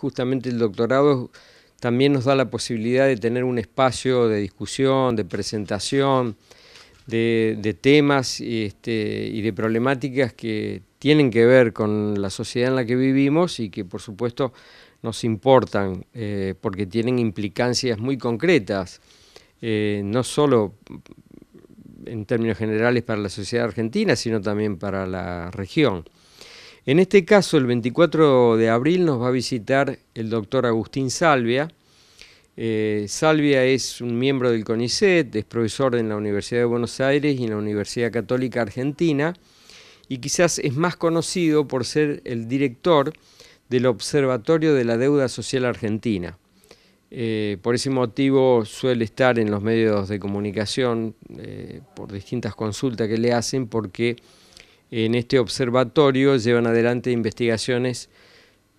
Justamente el doctorado también nos da la posibilidad de tener un espacio de discusión, de presentación, de temas y de problemáticas que tienen que ver con la sociedad en la que vivimos y que por supuesto nos importan porque tienen implicancias muy concretas, no solo en términos generales para la sociedad argentina, sino también para la región. En este caso, el 24 de abril nos va a visitar el doctor Agustín Salvia. Salvia es un miembro del CONICET, es profesor en la Universidad de Buenos Aires y en la Universidad Católica Argentina, y quizás es más conocido por ser el director del Observatorio de la Deuda Social Argentina. Por ese motivo suele estar en los medios de comunicación por distintas consultas que le hacen, porque en este observatorio llevan adelante investigaciones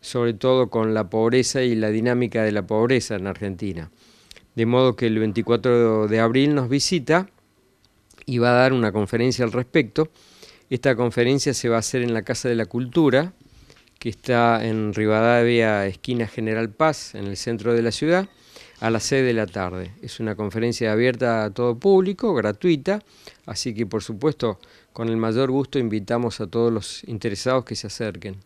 sobre todo con la pobreza y la dinámica de la pobreza en Argentina. De modo que el 24 de abril nos visita y va a dar una conferencia al respecto. Esta conferencia se va a hacer en la Casa de la Cultura, que está en Rivadavia, esquina General Paz, en el centro de la ciudad, a las 6 de la tarde. Es una conferencia abierta a todo público, gratuita, así que por supuesto con el mayor gusto invitamos a todos los interesados que se acerquen.